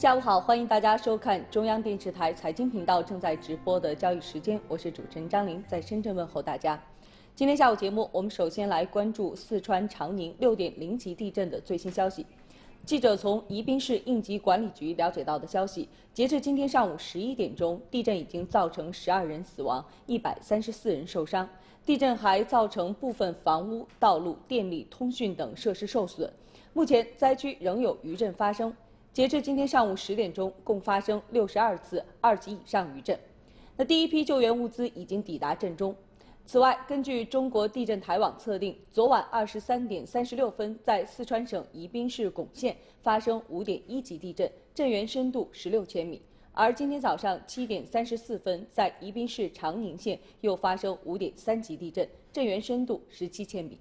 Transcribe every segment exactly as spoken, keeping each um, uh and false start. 下午好，欢迎大家收看中央电视台财经频道正在直播的交易时间，我是主持人张琳，在深圳问候大家。今天下午节目，我们首先来关注四川长宁 六点零 级地震的最新消息。 记者从宜宾市应急管理局了解到的消息，截至今天上午十一点钟，地震已经造成十二人死亡，一百三十四人受伤。地震还造成部分房屋、道路、电力、通讯等设施受损。目前灾区仍有余震发生。截至今天上午十点钟，共发生六十二次二级以上余震。那第一批救援物资已经抵达震中。 此外，根据中国地震台网测定，昨晚二十三点三十六分，在四川省宜宾市珙县发生五点一级地震，震源深度十六千米；而今天早上七点三十四分，在宜宾市长宁县又发生五点三级地震，震源深度十七千米。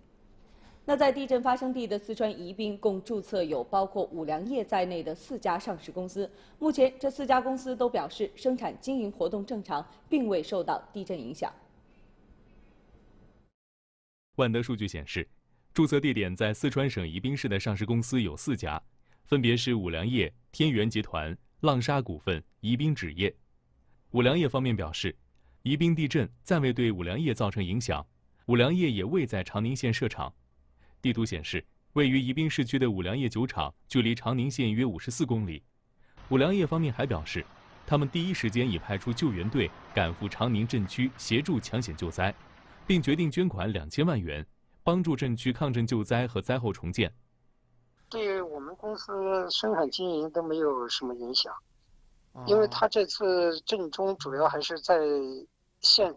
那在地震发生地的四川宜宾，共注册有包括五粮液在内的四家上市公司。目前，这四家公司都表示生产经营活动正常，并未受到地震影响。 万德数据显示，注册地点在四川省宜宾市的上市公司有四家，分别是五粮液、天元集团、浪莎股份、宜宾纸业。五粮液方面表示，宜宾地震暂未对五粮液造成影响，五粮液也未在长宁县设厂。地图显示，位于宜宾市区的五粮液酒厂距离长宁县约五十四公里。五粮液方面还表示，他们第一时间已派出救援队赶赴长宁震区协助抢险救灾。 并决定捐款两千万元，帮助震区抗震救灾和灾后重建。对我们公司生产经营都没有什么影响，因为他这次震中主要还是在县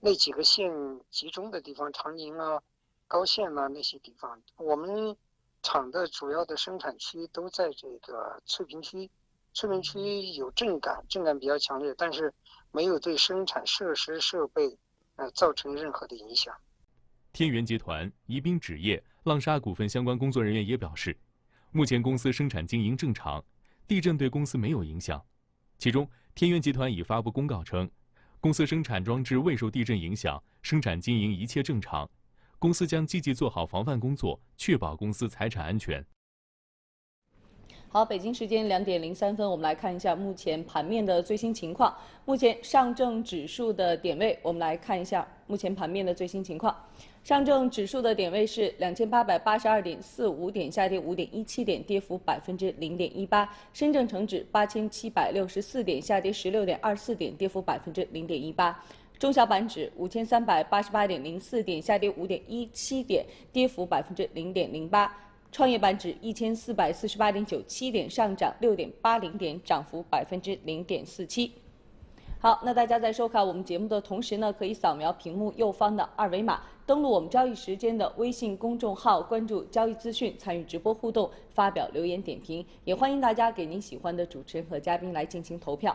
那几个县集中的地方，长宁啊、高县啊那些地方。我们厂的主要的生产区都在这个翠屏区，翠屏区有震感，震感比较强烈，但是没有对生产设施设备。 呃，造成任何的影响。天元集团、宜宾纸业、浪莎股份相关工作人员也表示，目前公司生产经营正常，地震对公司没有影响。其中，天元集团已发布公告称，公司生产装置未受地震影响，生产经营一切正常。公司将积极做好防范工作，确保公司财产安全。 好，北京时间两点零三分，我们来看一下目前盘面的最新情况。目前上证指数的点位，我们来看一下目前盘面的最新情况。上证指数的点位是两千八百八十二点四五点，下跌五点一七点，跌幅百分之零点一八。深圳成指八千七百六十四点，下跌十六点二四点，跌幅百分之零点一八。 中小板指五千三百八十八点零四点，下跌五点一七点，跌幅百分之零点零八。 创业板指一千四百四十八点九七点，上涨六点八零点，涨幅百分之零点四七。好，那大家在收看我们节目的同时呢，可以扫描屏幕右方的二维码，登录我们交易时间的微信公众号，关注交易资讯，参与直播互动，发表留言点评。也欢迎大家给您喜欢的主持人和嘉宾来进行投票。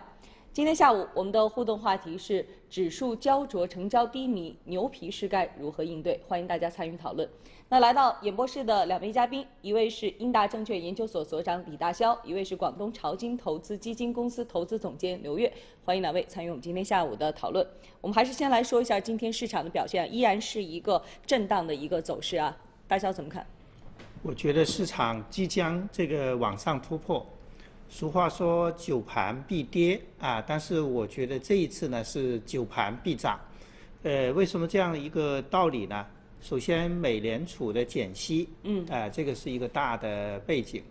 今天下午我们的互动话题是：指数焦灼，成交低迷，牛皮是该如何应对？欢迎大家参与讨论。 那来到演播室的两位嘉宾，一位是英大证券研究所所长李大霄，一位是广东潮金投资基金公司投资总监刘跃。欢迎两位参与我们今天下午的讨论。我们还是先来说一下今天市场的表现，依然是一个震荡的一个走势啊。大霄怎么看？我觉得市场即将这个往上突破。俗话说久盘必跌啊，但是我觉得这一次呢是久盘必涨。呃，为什么这样一个道理呢？ 首先，美联储的减息，嗯，啊，这个是一个大的背景，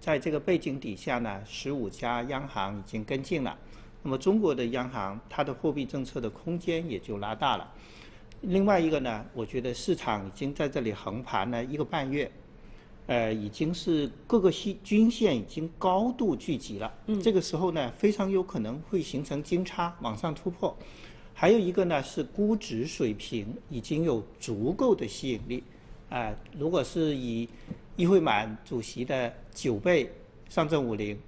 在这个背景底下呢，十五家央行已经跟进了，那么中国的央行它的货币政策的空间也就拉大了。另外一个呢，我觉得市场已经在这里横盘了一个半月，呃，已经是各个均线已经高度聚集了，嗯，这个时候呢，非常有可能会形成金叉往上突破。 还有一个呢是估值水平已经有足够的吸引力，啊、呃，如果是以易会满主席的九倍上证五零，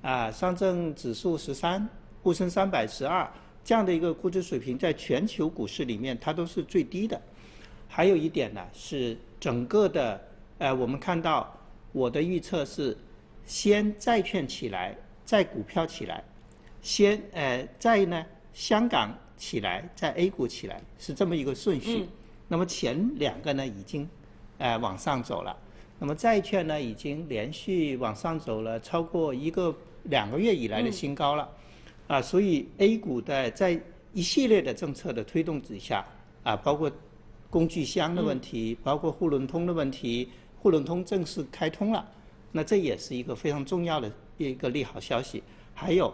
啊，上证指数十三，沪深三百十二这样的一个估值水平，在全球股市里面它都是最低的。还有一点呢是整个的，呃，我们看到我的预测是先债券起来，再股票起来，先呃再呢香港。 起来，在 A 股起来是这么一个顺序。嗯、那么前两个呢已经，呃往上走了。那么债券呢已经连续往上走了超过一个两个月以来的新高了，嗯、啊，所以 A 股的在一系列的政策的推动之下，啊，包括工具箱的问题，嗯、包括沪伦通的问题，沪伦通正式开通了，那这也是一个非常重要的一个利好消息。还有，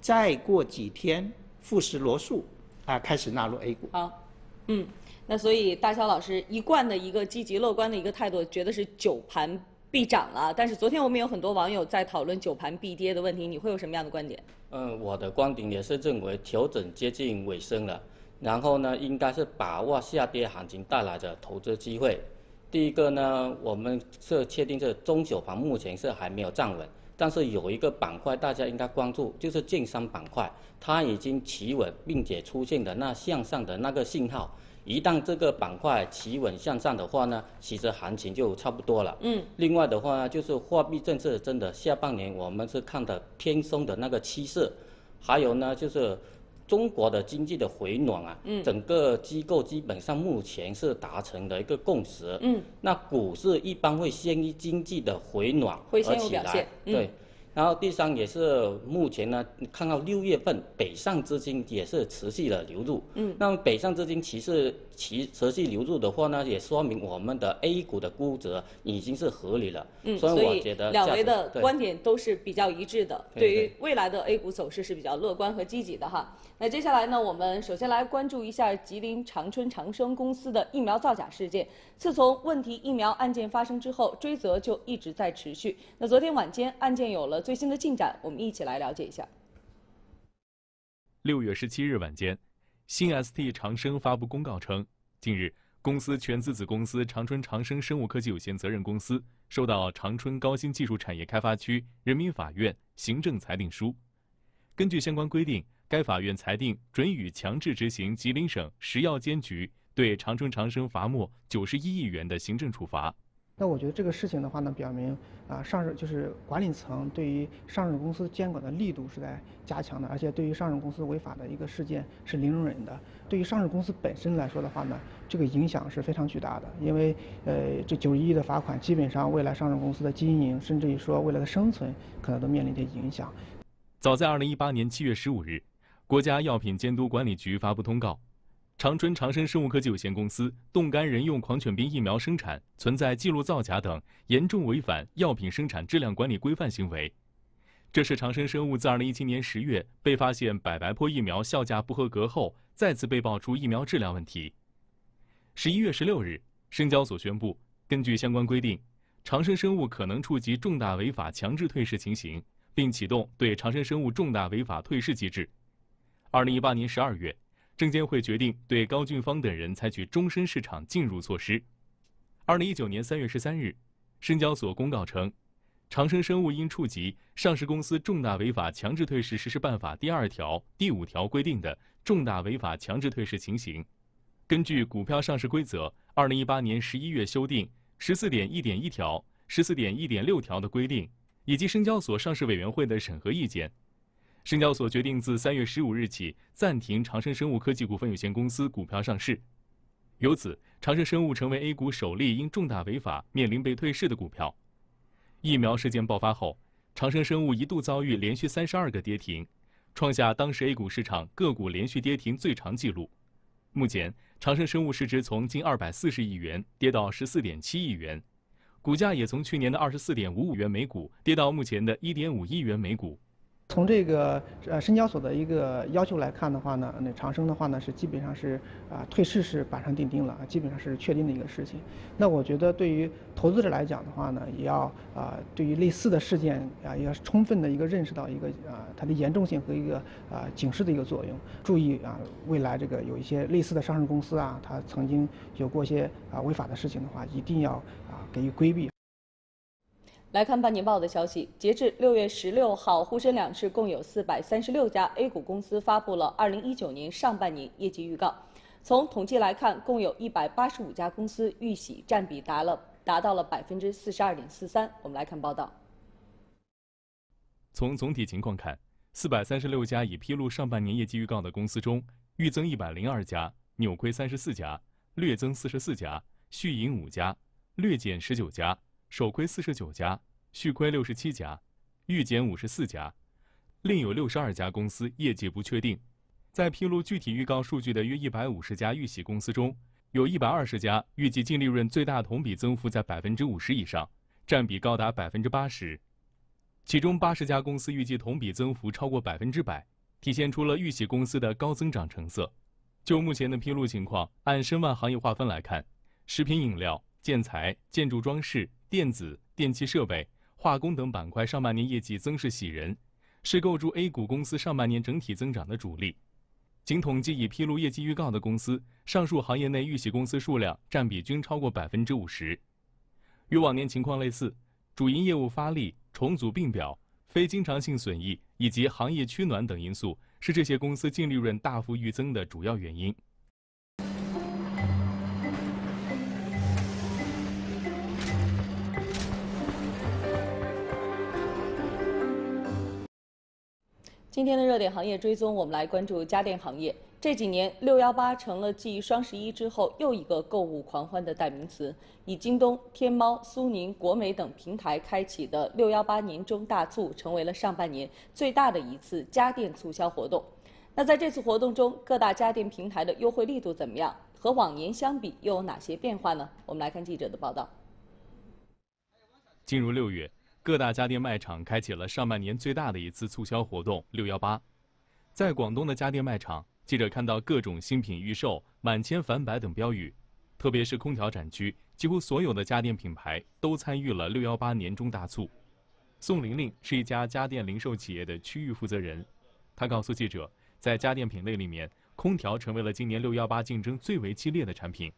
再过几天富时罗素啊开始纳入 A 股。好，嗯。 那所以，大肖老师一贯的一个积极乐观的一个态度，觉得是久盘必涨了。但是昨天我们有很多网友在讨论久盘必跌的问题，你会有什么样的观点？嗯，我的观点也是认为调整接近尾声了，然后呢，应该是把握下跌行情带来的投资机会。第一个呢，我们是确定是中小盘目前是还没有站稳，但是有一个板块大家应该关注，就是券商板块，它已经企稳，并且出现的那向上的那个信号。 一旦这个板块企稳向上的话呢，其实行情就差不多了。嗯。另外的话呢，就是货币政策真的下半年我们是看的偏松的那个趋势，还有呢就是中国的经济的回暖啊，嗯、整个机构基本上目前是达成了一个共识。嗯。那股市一般会先于经济的回暖而起来，嗯、对。 然后第三也是目前呢，看到六月份北上资金也是持续的流入。嗯，那么北上资金其实其持续流入的话呢，也说明我们的 A 股的估值已经是合理了。嗯，所以我觉得两位的观点都是比较一致的， 对, 对于未来的 A 股走势是比较乐观和积极的哈。那接下来呢，我们首先来关注一下吉林长春长生公司的疫苗造假事件。自从问题疫苗案件发生之后，追责就一直在持续。那昨天晚间案件有了 最新的进展，我们一起来了解一下。六月十七日晚间，新 S T 长生发布公告称，近日，公司全资子公司长春长生生物科技有限责任公司收到长春高新技术产业开发区人民法院行政裁定书。根据相关规定，该法院裁定准予强制执行吉林省食药监局对长春长生罚没九十一亿元的行政处罚。 那我觉得这个事情的话呢，表明啊，上市就是管理层对于上市公司监管的力度是在加强的，而且对于上市公司违法的一个事件是零容忍的。对于上市公司本身来说的话呢，这个影响是非常巨大的，因为呃，这九十一亿的罚款，基本上未来上市公司的经营，甚至于说未来的生存，可能都面临着影响。早在二零一八年七月十五日，国家药品监督管理局发布通告。 长春长生生物科技有限公司冻干人用狂犬病疫苗生产存在记录造假等严重违反药品生产质量管理规范行为，这是长生生物自二零一七年十月被发现百白破疫苗效价不合格后，再次被曝出疫苗质量问题。十一月十六日，深交所宣布，根据相关规定，长生生物可能触及重大违法强制退市情形，并启动对长生生物重大违法退市机制。二零一八年十二月。 证监会决定对高俊芳等人采取终身市场禁入措施。二零一九年三月十三日，深交所公告称，长生生物因触及《上市公司重大违法强制退市实施办法》第二条、第五条规定的重大违法强制退市情形，根据《股票上市规则》二零一八年十一月修订 十四点一点一 条、十四点一点六 条的规定，以及深交所上市委员会的审核意见。 深交所决定自三月十五日起暂停长生生物科技股份有限公司股票上市，由此，长生生物成为 A 股首例因重大违法面临被退市的股票。疫苗事件爆发后，长生生物一度遭遇连续三十二个跌停，创下当时 A 股市场个股连续跌停最长纪录。目前，长生生物市值从近二百四十亿元跌到 十四点七亿元，股价也从去年的 二十四点五五元每股跌到目前的 一点五一元每股。 从这个呃深交所的一个要求来看的话呢，那长生的话呢是基本上是啊、呃、退市是板上钉钉了，基本上是确定的一个事情。那我觉得对于投资者来讲的话呢，也要啊、呃、对于类似的事件啊、呃、也要充分的一个认识到一个啊、呃、它的严重性和一个啊、呃、警示的一个作用，注意啊、呃、未来这个有一些类似的上市公司啊，它曾经有过一些啊、呃、违法的事情的话，一定要啊、呃、给予规避。 来看半年报的消息，截至六月十六号，沪深两市共有四百三十六家 A 股公司发布了二零一九年上半年业绩预告。从统计来看，共有一百八十五家公司预喜占比达了达到了百分之四十二点四三。我们来看报道。从总体情况看，四百三十六家已披露上半年业绩预告的公司中，预增一百零二家，扭亏三十四家，略增四十四家，续盈五家，略减十九家。 首亏四十九家，续亏六十七家，预检五十四家，另有六十二家公司业绩不确定。在披露具体预告数据的约一百五十家预喜公司中，有一百二十家预计净利润最大同比增幅在百分之五十以上，占比高达百分之八十。其中八十家公司预计同比增幅超过百分之百，体现出了预喜公司的高增长成色。就目前的披露情况，按申万行业划分来看，食品饮料、建材、建筑装饰、电子、电气设备、化工等板块上半年业绩增势喜人，是构筑 A 股公司上半年整体增长的主力。经统计，已披露业绩预告的公司，上述行业内预喜公司数量占比均超过百分之五十。与往年情况类似，主因业务发力、重组并表、非经常性损益以及行业趋暖等因素，是这些公司净利润大幅预增的主要原因。今天的热点行业追踪，我们来关注家电行业。这几年，六幺八成了继双十一之后又一个购物狂欢的代名词。以京东、天猫、苏宁、国美等平台开启的六幺八年终大促，成为了上半年最大的一次家电促销活动。那在这次活动中，各大家电平台的优惠力度怎么样？和往年相比，又有哪些变化呢？我们来看记者的报道。进入六月。各大家电卖场开启了上半年最大的一次促销活动“六幺八”。在广东的家电卖场，记者看到各种新品预售、满千返百等标语。特别是空调展区，几乎所有的家电品牌都参与了“六幺八”年终大促。宋玲玲是一家家电零售企业的区域负责人，她告诉记者，在家电品类里面，空调成为了今年“六幺八”竞争最为激烈的产品。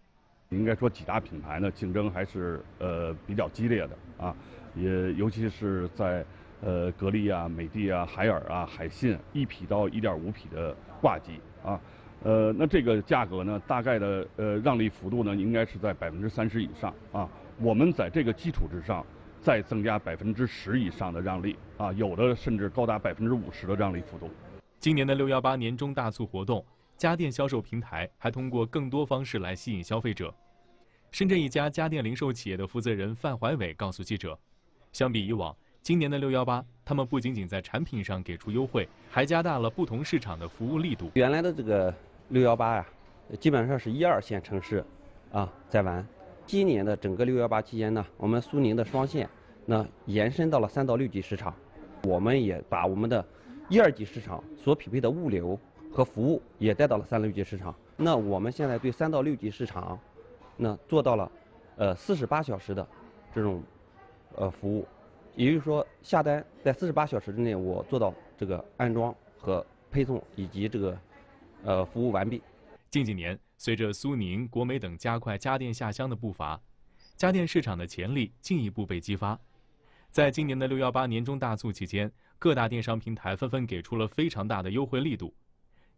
应该说，几大品牌呢，竞争还是呃比较激烈的啊，也尤其是在呃格力啊、美的啊、海尔啊、海信一匹到一点五匹的挂机啊，呃，那这个价格呢，大概的呃让利幅度呢，应该是在百分之三十以上啊。我们在这个基础之上，再增加百分之十以上的让利啊，有的甚至高达百分之五十的让利幅度。今年的六幺八年终大促活动。家电销售平台还通过更多方式来吸引消费者。深圳一家家电零售企业的负责人范怀伟告诉记者，相比以往，今年的六幺八，他们不仅仅在产品上给出优惠，还加大了不同市场的服务力度。原来的这个六幺八呀，基本上是一二线城市啊在玩。今年的整个六幺八期间呢，我们苏宁的双线那延伸到了三到六级市场，我们也把我们的一二级市场所匹配的物流。和服务也带到了三到六级市场。那我们现在对三到六级市场，那做到了，呃，四十八小时的这种，呃，服务，也就是说下单在四十八小时之内，我做到这个安装和配送以及这个，呃，服务完毕。近几年，随着苏宁、国美等加快家电下乡的步伐，家电市场的潜力进一步被激发。在今年的六幺八年终大促期间，各大电商平台纷纷给出了非常大的优惠力度。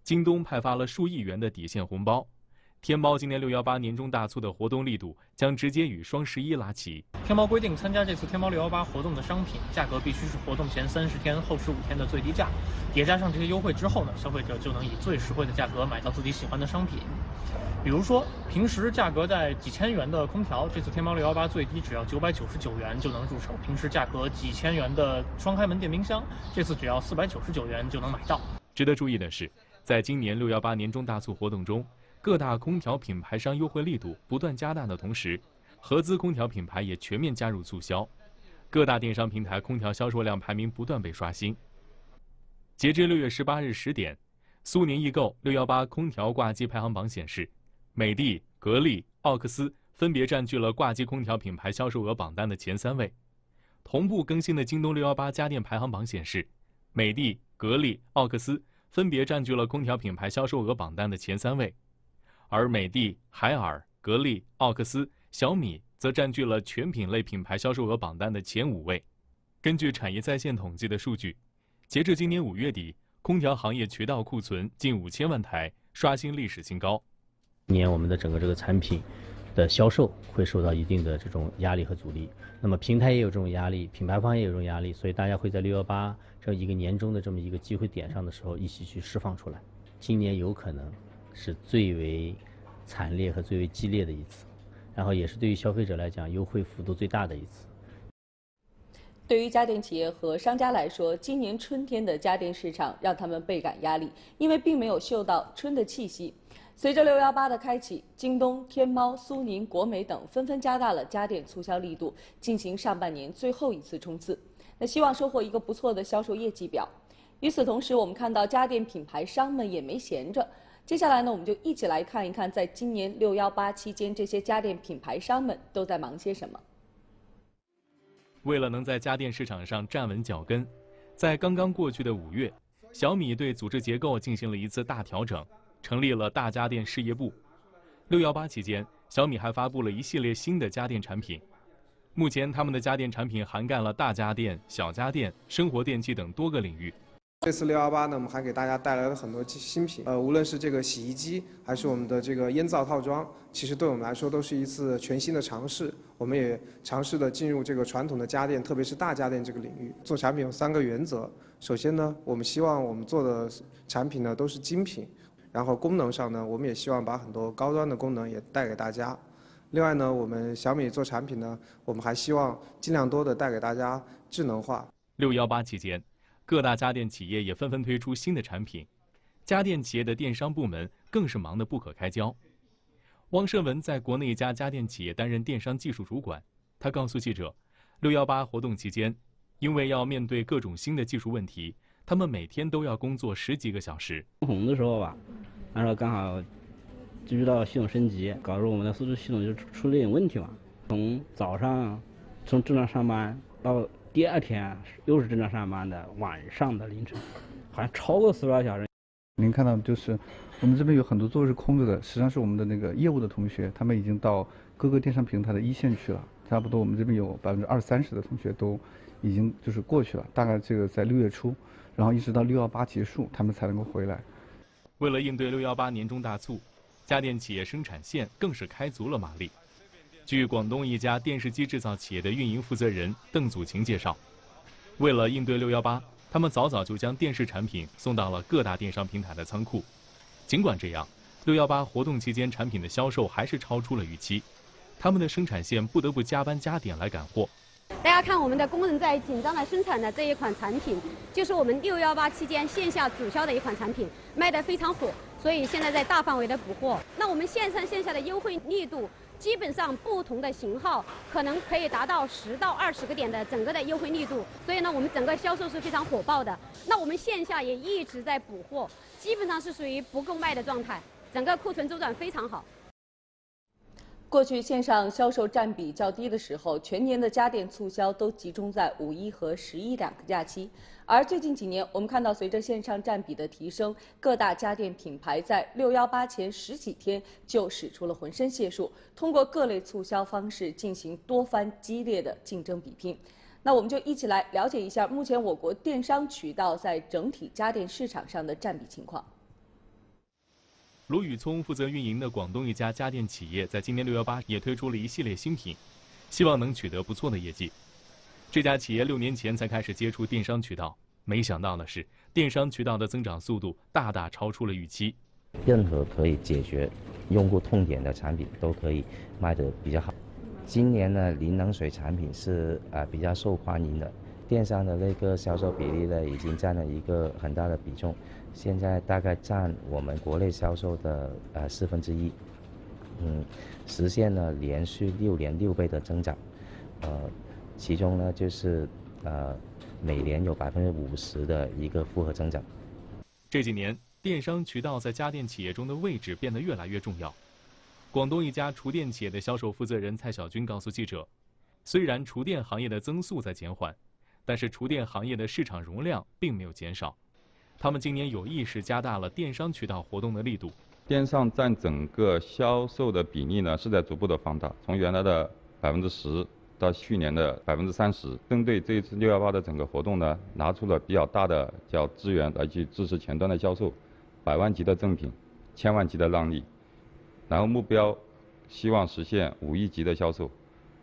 京东派发了数亿元的底线红包，天猫今年六幺八年终大促的活动力度将直接与双十一拉齐。天猫规定，参加这次天猫六幺八活动的商品价格必须是活动前三十天、后十五天的最低价，叠加上这些优惠之后呢，消费者就能以最实惠的价格买到自己喜欢的商品。比如说，平时价格在几千元的空调，这次天猫六幺八最低只要九百九十九元就能入手；平时价格几千元的双开门电冰箱，这次只要四百九十九元就能买到。值得注意的是。在今年六幺八年终大促活动中，各大空调品牌商优惠力度不断加大的同时，合资空调品牌也全面加入促销，各大电商平台空调销售量排名不断被刷新。截至六月十八日十点，苏宁易购六幺八空调挂机排行榜显示，美的、格力、奥克斯分别占据了挂机空调品牌销售额榜单的前三位。同步更新的京东六幺八家电排行榜显示，美的、格力、奥克斯。分别占据了空调品牌销售额榜单的前三位，而美的、海尔、格力、奥克斯、小米则占据了全品类品牌销售额榜单的前五位。根据产业在线统计的数据，截至今年五月底，空调行业渠道库存近五千万台，刷新历史新高。今年我们的整个这个产品的销售会受到一定的这种压力和阻力，那么平台也有这种压力，品牌方也有这种压力，所以大家会在六幺八这一个年终的这么一个机会点上的时候一起去释放出来。今年有可能是最为惨烈和最为激烈的一次，然后也是对于消费者来讲优惠幅度最大的一次。对于家电企业和商家来说，今年春天的家电市场让他们倍感压力，因为并没有嗅到春的气息。随着六一八的开启，京东、天猫、苏宁、国美等纷纷加大了家电促销力度，进行上半年最后一次冲刺，那希望收获一个不错的销售业绩表。与此同时，我们看到家电品牌商们也没闲着。 接下来呢，我们就一起来看一看，在今年六一八期间，这些家电品牌商们都在忙些什么。为了能在家电市场上站稳脚跟，在刚刚过去的五月，小米对组织结构进行了一次大调整，成立了大家电事业部。六一八期间，小米还发布了一系列新的家电产品。目前，他们的家电产品涵盖了大家电、小家电、生活电器等多个领域。 这次六一八呢，我们还给大家带来了很多新品，呃，无论是这个洗衣机，还是我们的这个烟灶套装，其实对我们来说都是一次全新的尝试。我们也尝试的进入这个传统的家电，特别是大家电这个领域。做产品有三个原则，首先呢，我们希望我们做的产品呢都是精品，然后功能上呢，我们也希望把很多高端的功能也带给大家。另外呢，我们小米做产品呢，我们还希望尽量多的带给大家智能化。六一八期间。 各大家电企业也纷纷推出新的产品，家电企业的电商部门更是忙得不可开交。汪胜文在国内一家家电企业担任电商技术主管，他告诉记者，六一八活动期间，因为要面对各种新的技术问题，他们每天都要工作十几个小时。红的时候吧，然后刚好就遇到系统升级，搞得我们的数据系统就出了点问题嘛。从早上从正常上班到 第二天又是正常上班的，晚上的凌晨，好像超过四十二小时。您看到就是我们这边有很多座位是空着的，实际上是我们的那个业务的同学，他们已经到各个电商平台的一线去了。差不多我们这边有百分之二三十的同学都已经就是过去了，大概这个在六月初，然后一直到六幺八结束，他们才能够回来。为了应对六幺八年终大促，家电企业生产线更是开足了马力。 据广东一家电视机制造企业的运营负责人邓祖琴介绍，为了应对六一八，他们早早就将电视产品送到了各大电商平台的仓库。尽管这样，六一八活动期间产品的销售还是超出了预期，他们的生产线不得不加班加点来赶货。大家看，我们的工人在紧张地生产的这一款产品，就是我们六一八期间线下主销的一款产品，卖得非常火，所以现在在大范围的补货。那我们线上线下的优惠力度， 基本上不同的型号可能可以达到十到二十个点的整个的优惠力度，所以呢，我们整个销售是非常火爆的。那我们线下也一直在补货，基本上是属于不够卖的状态，整个库存周转非常好。过去线上销售占比较低的时候，全年的家电促销都集中在五一和十一两个假期，而最近几年，我们看到随着线上占比的提升，各大家电品牌在六幺八前十几天就使出了浑身解数，通过各类促销方式进行多番激烈的竞争比拼。那我们就一起来了解一下目前我国电商渠道在整体家电市场上的占比情况。 卢宇聪负责运营的广东一家家电企业，在今年六一八也推出了一系列新品，希望能取得不错的业绩。这家企业六年前才开始接触电商渠道，没想到的是，电商渠道的增长速度大大超出了预期。任何可以解决用户痛点的产品都可以卖得比较好。今年呢，零能水产品是啊比较受欢迎的，电商的那个销售比例呢，已经占了一个很大的比重。 现在大概占我们国内销售的呃四分之一，嗯，实现了连续六年六倍的增长，呃，其中呢就是呃每年有百分之五十的一个复合增长。这几年，电商渠道在家电企业中的位置变得越来越重要。广东一家厨电企业的销售负责人蔡小军告诉记者，虽然厨电行业的增速在减缓，但是厨电行业的市场容量并没有减少。 他们今年有意识加大了电商渠道活动的力度，电商占整个销售的比例呢是在逐步的放大，从原来的百分之十到去年的百分之三十。针对这一次六幺八的整个活动呢，拿出了比较大的叫资源来去支持前端的销售，百万级的赠品，千万级的让利，然后目标希望实现五亿级的销售，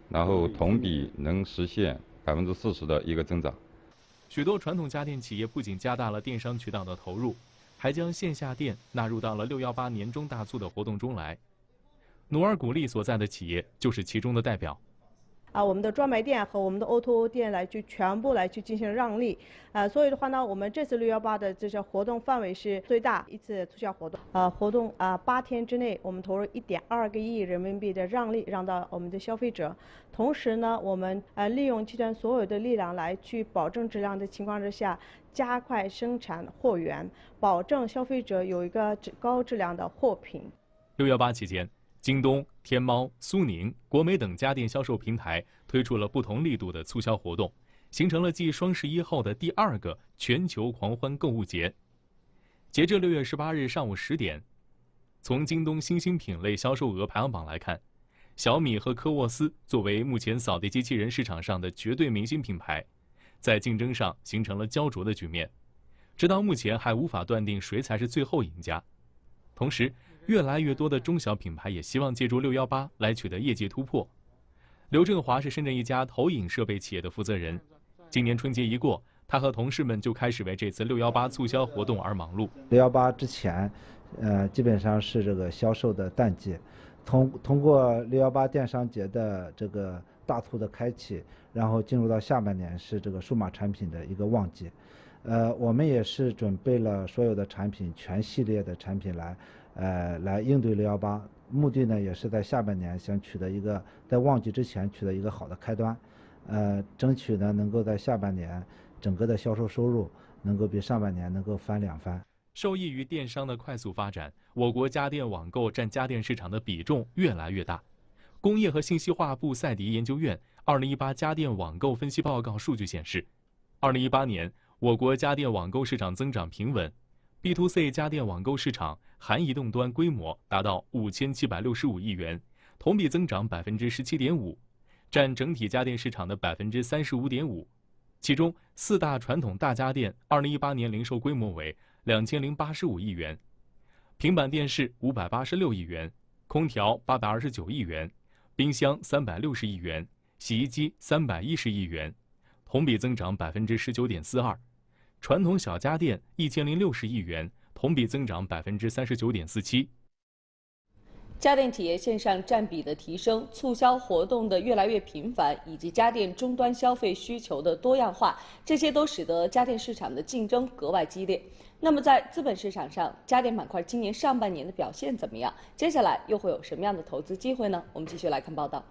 然后同比能实现百分之四十的一个增长。 许多传统家电企业不仅加大了电商渠道的投入，还将线下店纳入到了六一八年终大促的活动中来。努尔古力所在的企业就是其中的代表。啊我们的专卖店和我们的 O to O 店来去全部来去进行让利啊，所以的话呢，我们这次六幺八的这些活动范围是最大一次促销活动啊，活动啊八天之内，我们投入一点二个亿人民币的让利，让到我们的消费者。同时呢，我们呃利用集团所有的力量来去保证质量的情况之下。 加快生产货源，保证消费者有一个高质量的货品。六幺八期间，京东、天猫、苏宁、国美等家电销售平台推出了不同力度的促销活动，形成了继双十一后的第二个全球狂欢购物节。截至六月十八日上午十点，从京东新兴品类销售额排行榜来看，小米和科沃斯作为目前扫地机器人市场上的绝对明星品牌。 在竞争上形成了焦灼的局面，直到目前还无法断定谁才是最后赢家。同时，越来越多的中小品牌也希望借助六一八来取得业绩突破。刘振华是深圳一家投影设备企业的负责人，今年春节一过，他和同事们就开始为这次六一八促销活动而忙碌。六一八之前，呃，基本上是这个销售的淡季，通通过六一八电商节的这个。 大促的开启，然后进入到下半年是这个数码产品的一个旺季，呃，我们也是准备了所有的产品全系列的产品来，呃，来应对六一八，目的呢也是在下半年想取得一个在旺季之前取得一个好的开端，呃，争取呢能够在下半年整个的销售收入能够比上半年能够翻两番。受益于电商的快速发展，我国家电网购占家电市场的比重越来越大。 工业和信息化部赛迪研究院二零一八家电网购分析报告数据显示， 二零一八年我国家电网购市场增长平稳 ，B to C 家电网购市场含移动端规模达到 五千七百六十五 亿元，同比增长 百分之十七点五， 占整体家电市场的 百分之三十五点五。其中，四大传统大家电二零一八年零售规模为 两千零八十五 亿元，平板电视五百八十六亿元，空调八百二十九亿元。 冰箱三百六十亿元，洗衣机三百一十亿元，同比增长 百分之十九点四二； 传统小家电一千零六十亿元，同比增长 百分之三十九点四七。 家电企业线上占比的提升、促销活动的越来越频繁，以及家电终端消费需求的多样化，这些都使得家电市场的竞争格外激烈。那么，在资本市场上，家电板块今年上半年的表现怎么样？接下来又会有什么样的投资机会呢？我们继续来看报道。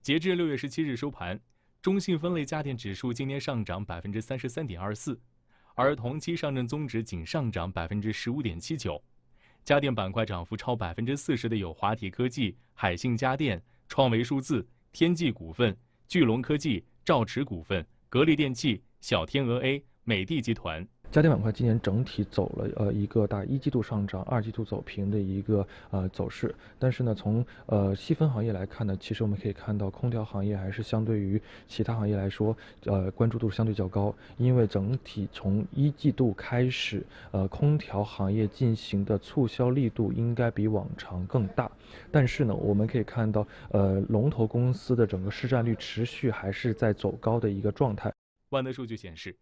截至六月十七日收盘，中信分类家电指数今年上涨 百分之三十三点二四，而同期上证综指仅上涨 百分之十五点七九。 家电板块涨幅超 百分之四十 的有华体科技、海信家电、创维数字、天际股份、巨龙科技、兆驰股份、格力电器、小天鹅 A、美的集团。家电板块今年整体走了呃一个大一季度上涨、二季度走平的一个呃走势，但是呢，从呃细分行业来看呢，其实我们可以看到空调行业还是相对于其他行业来说，呃关注度相对较高，因为整体从一季度开始，呃空调行业进行的促销力度应该比往常更大，但是呢，我们可以看到呃龙头公司的整个市占率持续还是在走高的一个状态。万德数据显示。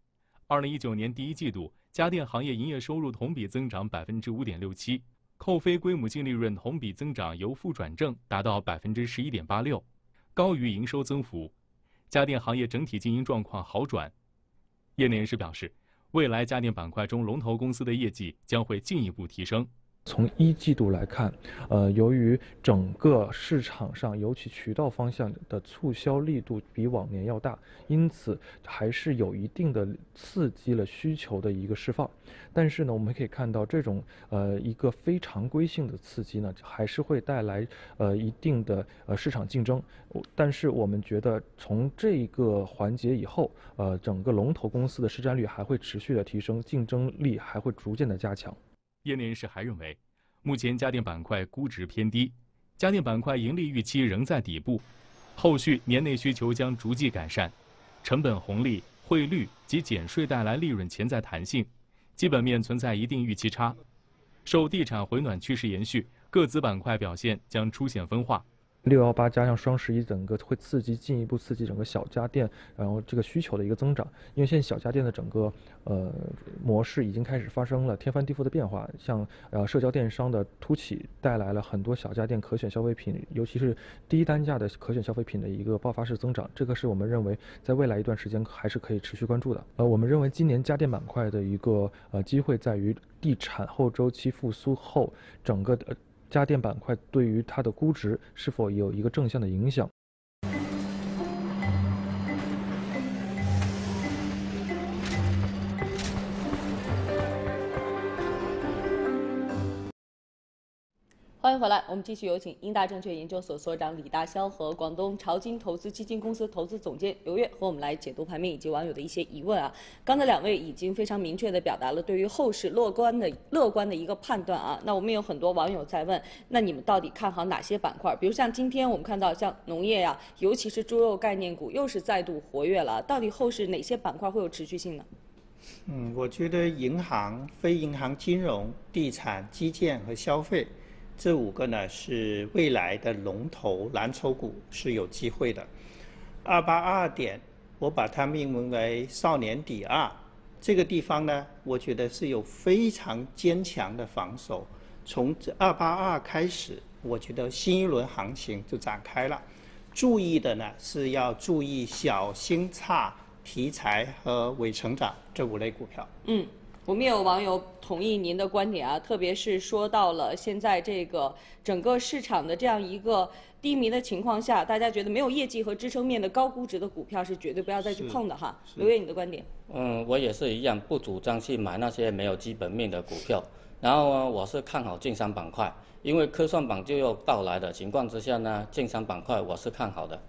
二零一九年第一季度，家电行业营业收入同比增长百分之五点六七，扣非归母净利润同比增长由负转正，达到百分之十一点八六，高于营收增幅。家电行业整体经营状况好转。业内人士表示，未来家电板块中龙头公司的业绩将会进一步提升。 从一季度来看，呃，由于整个市场上，尤其渠道方向的促销力度比往年要大，因此还是有一定的刺激了需求的一个释放。但是呢，我们可以看到这种呃一个非常规性的刺激呢，还是会带来呃一定的呃市场竞争。但是我们觉得从这个环节以后，呃，整个龙头公司的市占率还会持续的提升，竞争力还会逐渐的加强。 业内人士还认为，目前家电板块估值偏低，家电板块盈利预期仍在底部，后续年内需求将逐季改善，成本红利、汇率及减税带来利润潜在弹性，基本面存在一定预期差。受地产回暖趋势延续，各子板块表现将出现分化，六幺八加上双十一，整个会刺激进一步刺激整个小家电，然后这个需求的一个增长。因为现在小家电的整个呃模式已经开始发生了天翻地覆的变化，像呃社交电商的突起，带来了很多小家电可选消费品，尤其是低单价的可选消费品的一个爆发式增长。这个是我们认为在未来一段时间还是可以持续关注的。呃，我们认为今年家电板块的一个呃机会在于地产后周期复苏后，整个的。呃家电板块对于它的估值是否有一个正向的影响？欢迎回来，我们继续有请英大证券研究所所长李大霄和广东潮金投资基金公司投资总监刘跃和我们来解读盘面以及网友的一些疑问啊。刚才两位已经非常明确地表达了对于后市乐观的乐观的一个判断啊。那我们有很多网友在问，那你们到底看好哪些板块？比如像今天我们看到像农业呀、啊，尤其是猪肉概念股又是再度活跃了，到底后市哪些板块会有持续性呢？嗯，我觉得银行、非银行金融、地产、基建和消费。这五个呢是未来的龙头蓝筹股，是有机会的。二八二点，我把它命名为少年第二。这个地方呢，我觉得是有非常坚强的防守。从二八二开始，我觉得新一轮行情就展开了。注意的呢是要注意小新差题材和伪成长这五类股票。嗯。我们也有网友同意您的观点啊，特别是说到了现在这个整个市场的这样一个低迷的情况下，大家觉得没有业绩和支撑面的高估值的股票是绝对不要再去碰的哈。刘跃，你的观点？嗯，我也是一样，不主张去买那些没有基本面的股票。然后呢，我是看好券商板块，因为科创板就要到来的情况之下呢，券商板块我是看好的。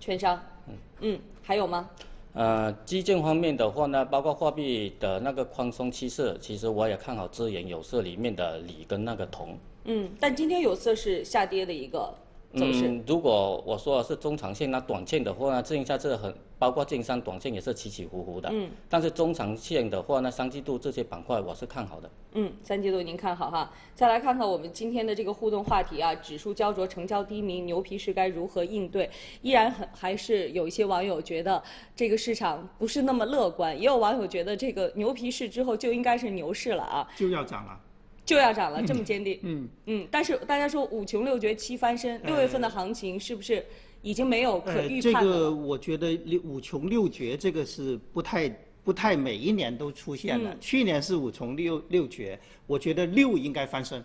券商，嗯嗯，还有吗？呃，基建方面的话呢，包括货币的那个宽松趋势，其实我也看好资源有色里面的锂跟那个铜。嗯，但今天有色是下跌的一个走势。嗯，如果我说的是中长线，那短线的话呢，这一下是很包括券商短线也是起起伏伏的。嗯，但是中长线的话呢，三季度这些板块我是看好的。嗯，三季度您看好哈？再来看看我们今天的这个互动话题啊，指数焦灼，成交低迷，牛皮市该如何应对？依然很还是有一些网友觉得这个市场不是那么乐观，也有网友觉得这个牛皮市之后就应该是牛市了啊，就要涨了，就要涨了，这么坚定。嗯 嗯, 嗯，但是大家说五穷六绝七翻身，六月份的行情是不是已经没有可预判了？呃、这个我觉得五穷六绝这个是不太。不太每一年都出现了，嗯、去年是五穷六六绝，我觉得六应该翻身，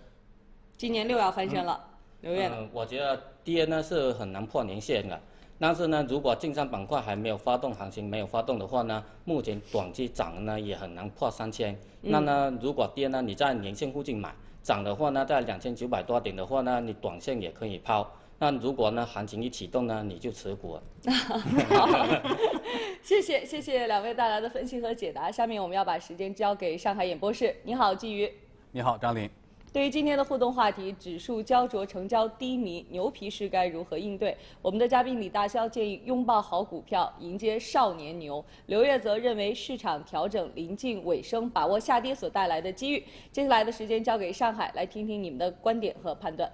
今年六要翻身了。嗯、刘跃、呃，我觉得跌呢是很难破年线的，但是呢，如果券商板块还没有发动行情，没有发动的话呢，目前短期涨呢也很难破三千。嗯、那呢，如果跌呢，你在年线附近买，涨的话呢，在两千九百多点的话呢，你短线也可以抛。那如果呢行情一启动呢，你就持股了。谢谢谢谢两位带来的分析和解答。下面我们要把时间交给上海演播室。你好，季瑜。你好，张琳。对于今天的互动话题，指数焦灼，成交低迷，牛皮市该如何应对？我们的嘉宾李大霄建议拥抱好股票，迎接少年牛。刘跃则认为市场调整临近尾声，把握下跌所带来的机遇。接下来的时间交给上海，来听听你们的观点和判断。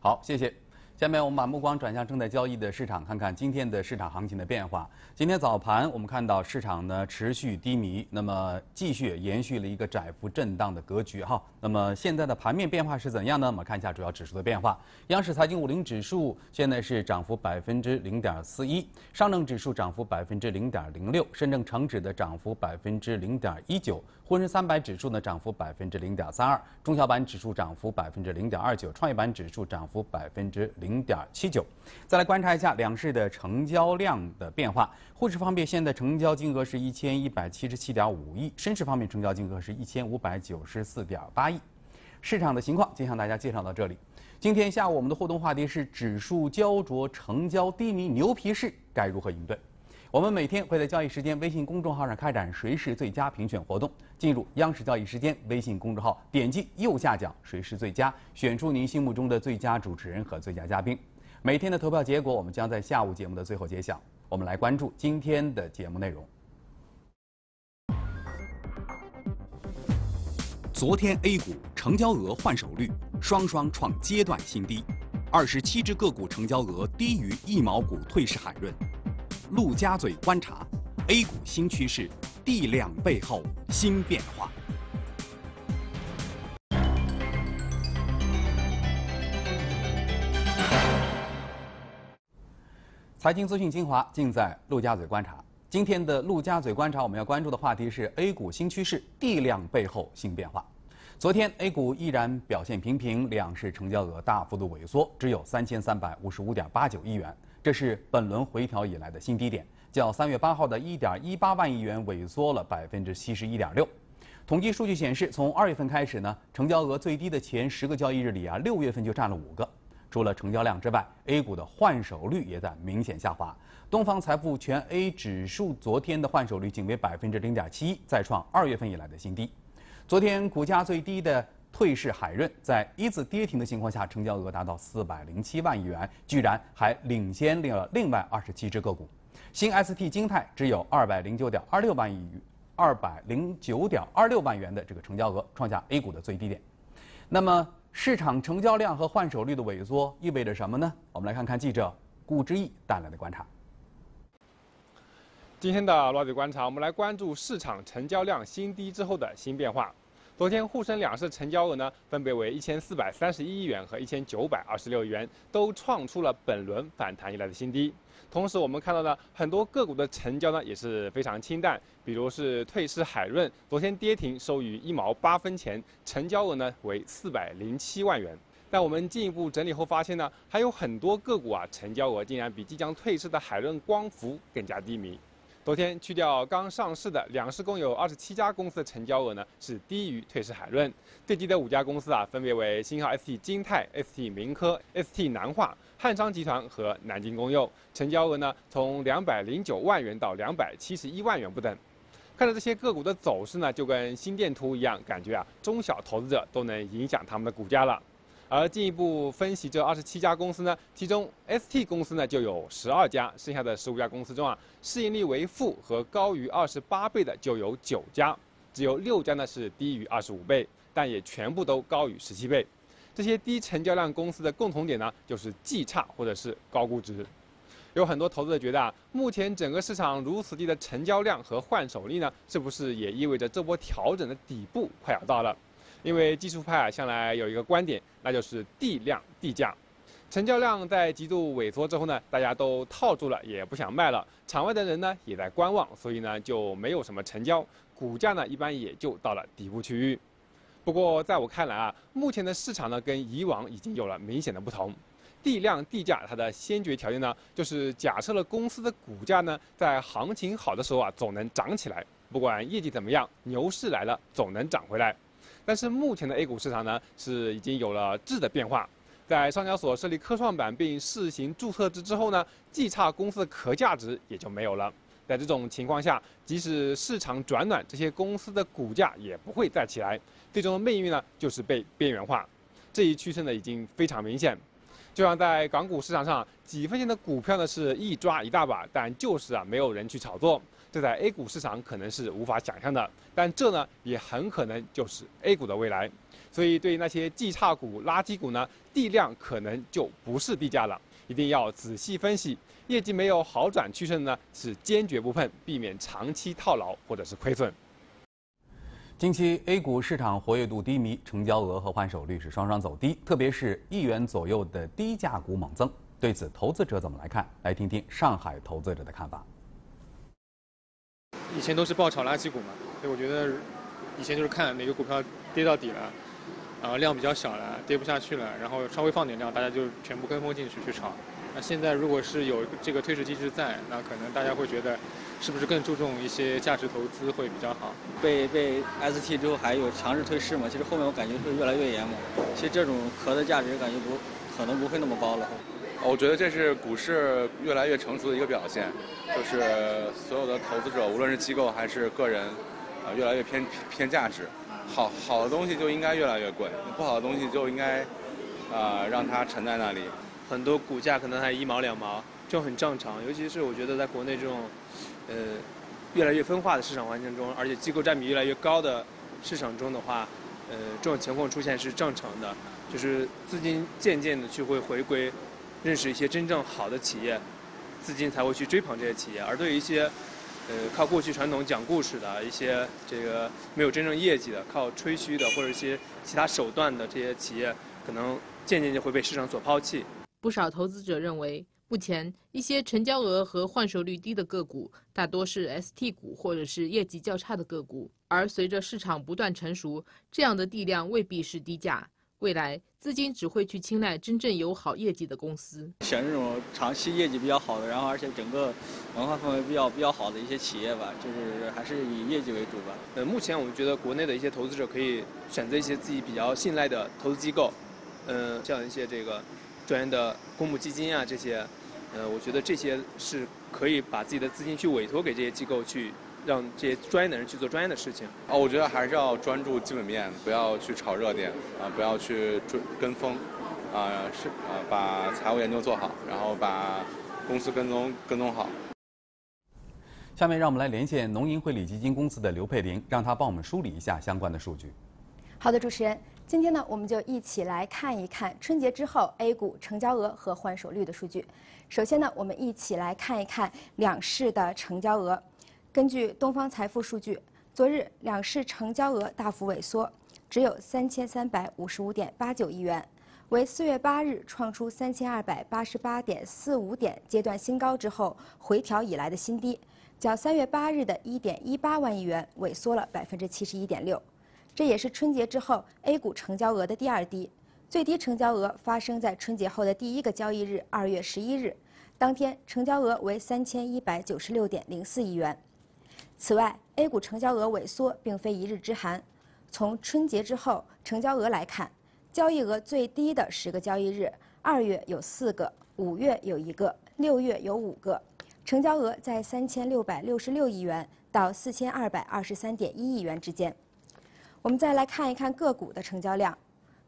好，谢谢。下面我们把目光转向正在交易的市场，看看今天的市场行情的变化。今天早盘我们看到市场呢持续低迷，那么继续延续了一个窄幅震荡的格局哈。那么现在的盘面变化是怎样呢？我们看一下主要指数的变化。央视财经五零指数现在是涨幅百分之零点四一，上证指数涨幅百分之零点零六，深证成指的涨幅百分之零点一九，沪深三百指数呢涨幅百分之零点三二，中小板指数涨幅百分之零点二九，创业板指数涨幅百分之零。零点七九，再来观察一下两市的成交量的变化。沪市方面，现在成交金额是一千一百七十七点五亿；深市方面，成交金额是一千五百九十四点八亿。市场的情况，先向大家介绍到这里。今天下午我们的互动话题是：指数焦灼，成交低迷，牛皮市该如何应对？我们每天会在交易时间微信公众号上开展谁是最佳评选活动，进入央视交易时间微信公众号，点击右下角谁是最佳，选出您心目中的最佳主持人和最佳嘉宾。每天的投票结果我们将在下午节目的最后揭晓。我们来关注今天的节目内容。昨天 A 股成交额换手率双双创阶段新低，二十七只个股成交额低于一毛股退市喊润。陆家嘴观察 A 股新趋势，地量背后新变化。财经资讯精华尽在陆家嘴观察。今天的陆家嘴观察，我们要关注的话题是 A 股新趋势，地量背后新变化。 昨天 A 股依然表现平平，两市成交额大幅度萎缩，只有三千三百五十五点八九亿元，这是本轮回调以来的新低点，较三月八号的一点一八万亿元萎缩了百分之七十一点六。统计数据显示，从二月份开始呢，成交额最低的前十个交易日里啊，六月份就占了五个。除了成交量之外 ，A 股的换手率也在明显下滑。东方财富全 A 指数昨天的换手率仅为百分之零点七一，再创二月份以来的新低。 昨天股价最低的退市海润，在一字跌停的情况下，成交额达到四百零七万亿元，居然还领先了另外二十七只个股。新 S T 金泰只有二百零九点二六万亿元，二百零九点二六万元的这个成交额，创下 A 股的最低点。那么市场成交量和换手率的萎缩意味着什么呢？我们来看看记者顾之毅带来的观察。 今天的陆家嘴观察，我们来关注市场成交量新低之后的新变化。昨天沪深两市成交额呢，分别为一千四百三十一亿元和一千九百二十六亿元，都创出了本轮反弹以来的新低。同时，我们看到呢，很多个股的成交呢也是非常清淡，比如是退市海润，昨天跌停收于一毛八分钱，成交额呢为四百零七万元。 但我们进一步整理后发现呢，还有很多个股啊，成交额竟然比即将退市的海润光伏更加低迷。昨天去掉刚上市的两市共有二十七家公司的成交额呢，是低于退市海润。最低的五家公司啊，分别为新濠 S T 金泰、S T 民科、S T 南化、汉商集团和南京公用，成交额呢从两百零九万元到两百七十一万元不等。 看着这些个股的走势呢，就跟心电图一样，感觉啊，中小投资者都能影响他们的股价了。而进一步分析这二十七家公司呢，其中 S T 公司呢就有十二家，剩下的十五家公司中啊，市盈率为负和高于二十八倍的就有九家，只有六家呢是低于二十五倍，但也全部都高于十七倍。这些低成交量公司的共同点呢，就是绩差或者是高估值。 有很多投资者觉得啊，目前整个市场如此低的成交量和换手率呢，是不是也意味着这波调整的底部快要到了？因为技术派啊向来有一个观点，那就是地量地价。成交量在极度萎缩之后呢，大家都套住了，也不想卖了，场外的人呢也在观望，所以呢就没有什么成交，股价呢一般也就到了底部区域。不过在我看来啊，目前的市场呢跟以往已经有了明显的不同。 地量地价，它的先决条件呢，就是假设了公司的股价呢，在行情好的时候啊，总能涨起来，不管业绩怎么样，牛市来了总能涨回来。但是目前的 A 股市场呢，是已经有了质的变化。在上交所设立科创板并试行注册制之后呢，绩差公司的壳价值也就没有了。在这种情况下，即使市场转暖，这些公司的股价也不会再起来，最终的命运呢，就是被边缘化。这一趋势呢，已经非常明显。 就像在港股市场上，几分钱的股票呢是一抓一大把，但就是啊没有人去炒作，这在 A 股市场可能是无法想象的。但这呢也很可能就是 A 股的未来。所以对于那些绩差股、垃圾股呢，地量可能就不是地价了，一定要仔细分析。业绩没有好转趋势呢，是坚决不碰，避免长期套牢或者是亏损。 近期 A 股市场活跃度低迷，成交额和换手率是双双走低，特别是一元左右的低价股猛增。对此，投资者怎么来看？来听听上海投资者的看法。以前都是爆炒垃圾股嘛，所以我觉得以前就是看哪个股票跌到底了，然后量比较小了，跌不下去了，然后稍微放点量，大家就全部跟风进去去炒。那现在如果是有这个退市机制在，那可能大家会觉得。 是不是更注重一些价值投资会比较好？被被 S T 之后还有强制退市嘛？其实后面我感觉会越来越严嘛。其实这种壳的价值感觉不可能不会那么高了。我觉得这是股市越来越成熟的一个表现，就是所有的投资者，无论是机构还是个人，啊、呃，越来越偏偏价值。好好的东西就应该越来越贵，不好的东西就应该啊、呃、让它沉在那里。很多股价可能还一毛两毛，就很正常。尤其是我觉得在国内这种。 呃，越来越分化的市场环境中，而且机构占比越来越高的市场中的话，呃，这种情况出现是正常的，就是资金渐渐的去会回归，认识一些真正好的企业，资金才会去追捧这些企业。而对于一些，呃，靠过去传统讲故事的一些这个没有真正业绩的，靠吹嘘的或者一些其他手段的这些企业，可能渐渐就会被市场所抛弃。不少投资者认为，目前一些成交额和换手率低的个股，大多是 S T 股或者是业绩较差的个股。而随着市场不断成熟，这样的地量未必是低价，未来资金只会去青睐真正有好业绩的公司，选这种长期业绩比较好的，然后而且整个文化氛围比较比较好的一些企业吧，就是还是以业绩为主吧。呃，目前我们觉得国内的一些投资者可以选择一些自己比较信赖的投资机构，呃，像一些这个专业的公募基金啊这些。呃，我觉得这些是可以把自己的资金去委托给这些机构，去让这些专业的人去做专业的事情。啊，我觉得还是要专注基本面，不要去炒热点，啊，不要去追跟风，啊，是啊，把财务研究做好，然后把公司跟踪跟踪好。下面让我们来连线农银汇理基金公司的刘佩玲，让她帮我们梳理一下相关的数据。好的，主持人。今天呢，我们就一起来看一看春节之后 A 股成交额和换手率的数据。首先呢，我们一起来看一看两市的成交额。根据东方财富数据，昨日两市成交额大幅萎缩，只有三千三百五十五点八九亿元，为四月八日创出三千二百八十八点四五点阶段新高之后回调以来的新低，较三月八日的一点一八万亿元萎缩了百分之七十一点六。这也是春节之后 A 股成交额的第二低，最低成交额发生在春节后的第一个交易日，二月十一日，当天成交额为三千一百九十六点零四亿元。此外 ，A 股成交额萎缩并非一日之寒，从春节之后成交额来看，交易额最低的十个交易日，二月有四个，五月有一个，六月有五个，成交额在三千六百六十六亿元到四千二百二十三点一亿元之间。我们再来看一看个股的成交量，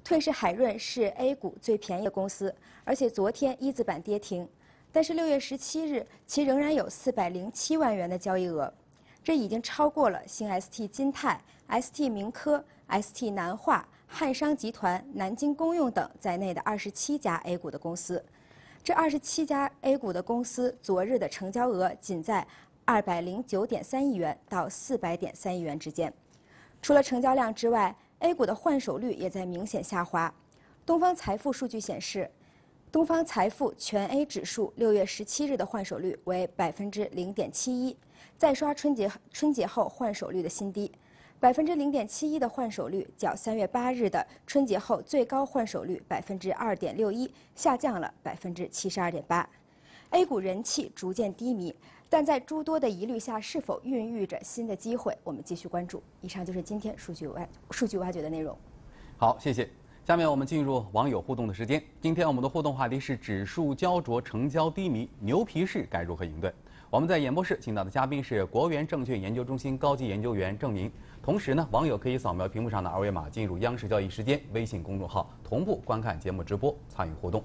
退市海润是 A 股最便宜的公司，而且昨天一字板跌停，但是六月十七日其仍然有四百零七万元的交易额，这已经超过了新 S T 金泰、S T 明科、S T 南化、汉商集团、南京公用等在内的二十七家 A 股的公司。这二十七家 A 股的公司昨日的成交额仅在二百零九点三亿元到四百点三亿元之间。除了成交量之外 ，A 股的换手率也在明显下滑。东方财富数据显示，东方财富全 A 指数六月十七日的换手率为百分之零点七一，再刷春节春节后换手率的新低。百分之零点七一的换手率较三月八日的春节后最高换手率百分之二点六一下降了百分之七十二点八。A 股人气逐渐低迷。但在诸多的疑虑下，是否孕育着新的机会？我们继续关注。以上就是今天数据挖数据挖掘的内容。好，谢谢。下面我们进入网友互动的时间。今天我们的互动话题是指数焦灼、成交低迷、牛皮市该如何应对？我们在演播室请到的嘉宾是国元证券研究中心高级研究员郑宁。同时呢，网友可以扫描屏幕上的二维码进入央视教育时间微信公众号，同步观看节目直播，参与互动。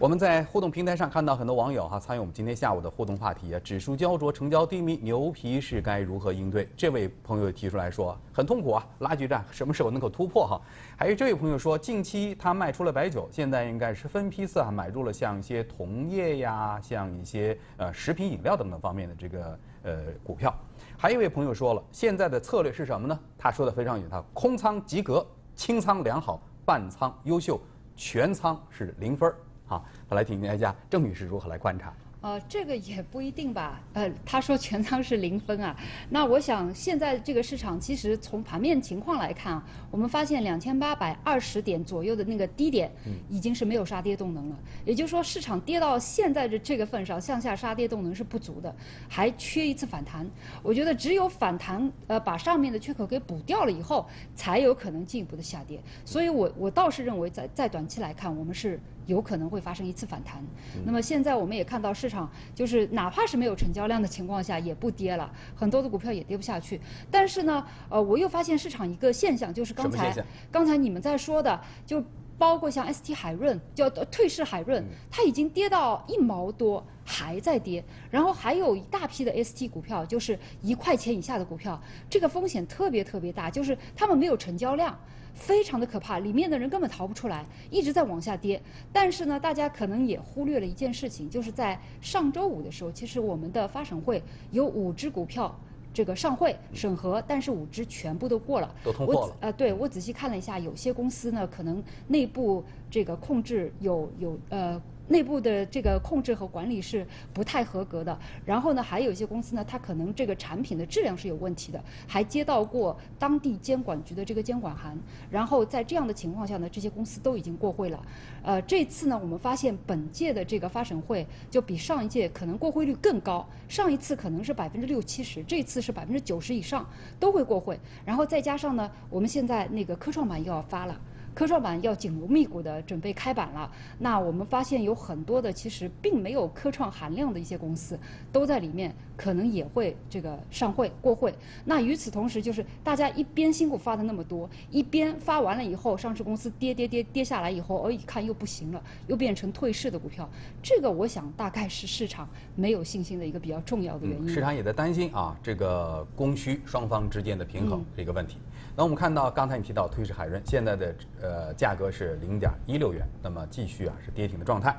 我们在互动平台上看到很多网友哈、啊、参与我们今天下午的互动话题啊，指数焦灼、成交低迷、牛皮市该如何应对？这位朋友提出来说很痛苦啊，拉锯战什么时候能够突破哈、啊？还有这位朋友说，近期他卖出了白酒，现在应该是分批次啊买入了像一些铜业呀、像一些呃食品饮料等等方面的这个呃股票。还有一位朋友说了，现在的策略是什么呢？他说的非常有，他空仓及格，清仓良好，半仓优秀，全仓是零分。好，我来请教一下郑女士如何来观察。呃，这个也不一定吧。呃，他说全仓是零分啊，那我想现在这个市场其实从盘面情况来看啊，我们发现两千八百二十点左右的那个低点已经是没有杀跌动能了，也就是说市场跌到现在的这个份上，向下杀跌动能是不足的，还缺一次反弹。我觉得只有反弹，呃，把上面的缺口给补掉了以后，才有可能进一步的下跌。所以我我倒是认为在，在在短期来看，我们是有可能会发生一次反弹。那么现在我们也看到市场就是哪怕是没有成交量的情况下也不跌了，很多的股票也跌不下去。但是呢，呃，我又发现市场一个现象，就是刚才刚才你们在说的，就包括像 S T 海润，叫退市海润，它已经跌到一毛多，还在跌。然后还有一大批的 S T 股票，就是一块钱以下的股票，这个风险特别特别大，就是他们没有成交量，非常的可怕，里面的人根本逃不出来，一直在往下跌。但是呢，大家可能也忽略了一件事情，就是在上周五的时候，其实我们的发审会有五只股票。 这个上会审核，但是五只全部都过了，都通过了。呃，对我仔细看了一下，有些公司呢，可能内部这个控制有有呃。 内部的这个控制和管理是不太合格的，然后呢，还有一些公司呢，它可能这个产品的质量是有问题的，还接到过当地监管局的这个监管函，然后在这样的情况下呢，这些公司都已经过会了。呃，这次呢，我们发现本届的这个发审会就比上一届可能过会率更高，上一次可能是百分之六七十，这次是百分之九十以上都会过会，然后再加上呢，我们现在那个科创板又要发了。 科创板要紧锣密鼓的准备开板了，那我们发现有很多的其实并没有科创含量的一些公司都在里面，可能也会这个上会过会。那与此同时，就是大家一边新股发的那么多，一边发完了以后，上市公司跌跌跌跌下来以后，哦，一看又不行了，又变成退市的股票。这个我想大概是市场没有信心的一个比较重要的原因。嗯、市场也在担心啊，这个供需双方之间的平衡这个问题。嗯、那我们看到刚才你提到退市海润现在的。 呃，价格是零点一六元，那么继续啊是跌停的状态。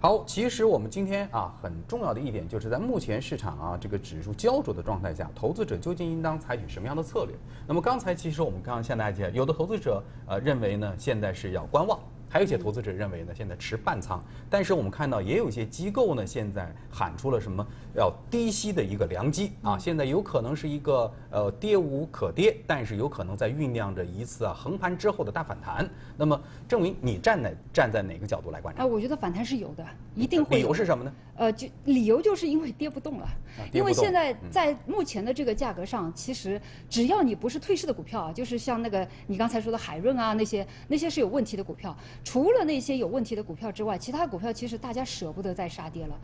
好，其实我们今天啊很重要的一点就是在目前市场啊这个指数焦灼的状态下，投资者究竟应当采取什么样的策略？那么刚才其实我们刚刚向大家介绍，有的投资者呃认为呢现在是要观望，还有一些投资者认为呢现在持半仓，但是我们看到也有一些机构呢现在喊出了什么要低吸的一个良机啊，现在有可能是一个呃跌无可跌，但是有可能在酝酿着一次啊横盘之后的大反弹。 那么，郑明，你站在站在哪个角度来观察？啊，我觉得反弹是有的，一定会有。理由是什么呢？呃，就理由就是因为跌不动了，啊、因为现在在目前的这个价格上，嗯、其实只要你不是退市的股票啊，就是像那个你刚才说的海润啊那些那些是有问题的股票，除了那些有问题的股票之外，其他股票其实大家舍不得再杀跌了。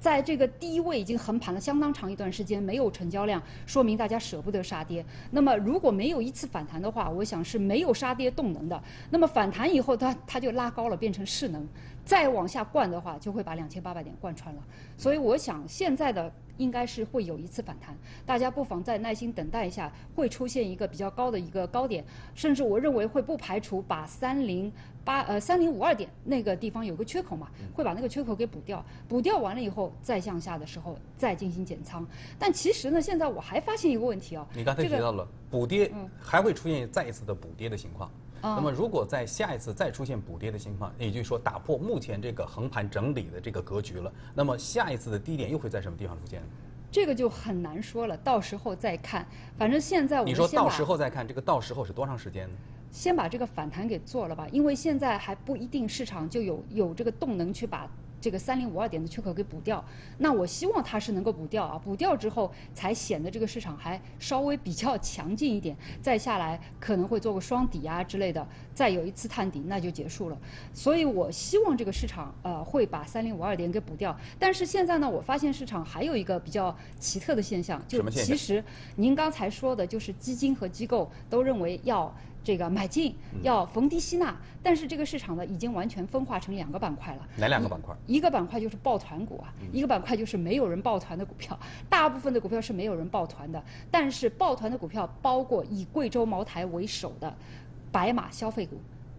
在这个低位已经横盘了相当长一段时间，没有成交量，说明大家舍不得杀跌。那么如果没有一次反弹的话，我想是没有杀跌动能的。那么反弹以后它，它它就拉高了，变成势能。再往下灌的话，就会把两千八百点灌穿了。所以我想现在的。 应该是会有一次反弹，大家不妨再耐心等待一下，会出现一个比较高的一个高点，甚至我认为会不排除把三零八呃三零五二点那个地方有个缺口嘛，会把那个缺口给补掉，补掉完了以后再向下的时候再进行减仓。但其实呢，现在我还发现一个问题啊，你刚才提到了、这个、补跌，嗯、还会出现再一次的补跌的情况。 那么，如果在下一次再出现补跌的情况，也就是说打破目前这个横盘整理的这个格局了，那么下一次的低点又会在什么地方出现呢？ 这个就很难说了，到时候再看。反正现在我们你说到时候再看，这个到时候是多长时间呢？先把这个反弹给做了吧，因为现在还不一定市场就有有这个动能去把这个三零五二点的缺口给补掉。那我希望它是能够补掉啊，补掉之后才显得这个市场还稍微比较强劲一点。再下来可能会做个双底啊之类的，再有一次探底那就结束了。所以我希望这个市场呃会把三零五二点给补掉。但是现在呢，我发现市场还有一个比较。 奇特的现象，就其实您刚才说的，就是基金和机构都认为要这个买进，要逢低吸纳，但是这个市场呢，已经完全分化成两个板块了。哪两个板块？一个板块就是抱团股啊，一个板块就是没有人抱团的股票。大部分的股票是没有人抱团的，但是抱团的股票包括以贵州茅台为首的白马消费股，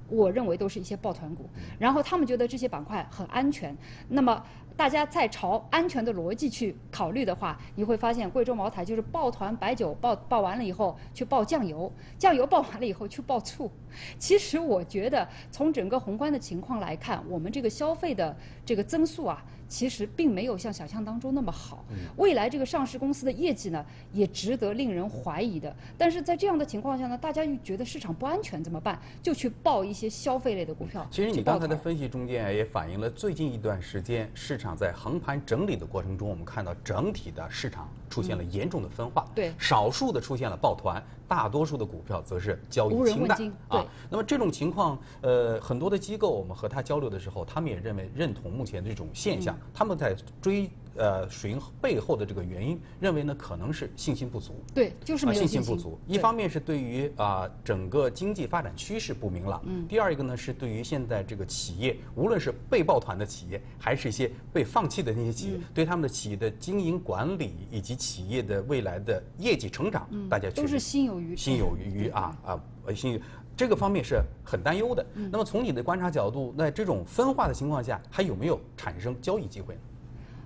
我认为都是一些抱团股。然后他们觉得这些板块很安全，那么。 大家再朝安全的逻辑去考虑的话，你会发现贵州茅台就是抱团白酒，抱抱完了以后去抱酱油，酱油抱完了以后去抱醋。其实我觉得，从整个宏观的情况来看，我们这个消费的这个增速啊，其实并没有像想象当中那么好。未来这个上市公司的业绩呢，也值得令人怀疑的。但是在这样的情况下呢，大家又觉得市场不安全怎么办？就去抱一些消费类的股票。其实你刚才的分析中间也反映了最近一段时间市场。 在横盘整理的过程中，我们看到整体的市场出现了严重的分化，对，少数的出现了抱团，大多数的股票则是交易清淡啊。那么这种情况，呃，很多的机构我们和他交流的时候，他们也认为认同目前这种现象，他们在追呃寻背后的这个原因，认为呢可能是信心不足。对，就是没有信心。信心不足，一方面是对于啊、呃、整个经济发展趋势不明朗，嗯，第二一个呢是对于现在这个企业，无论是被抱团的企业，还是一些被放弃的那些企业，嗯、对他们的企业的经营管理以及企业的未来的业绩成长，嗯、大家都是心有余心有余啊啊心有。这个方面是很担忧的。那么从你的观察角度，那这种分化的情况下，还有没有产生交易机会呢？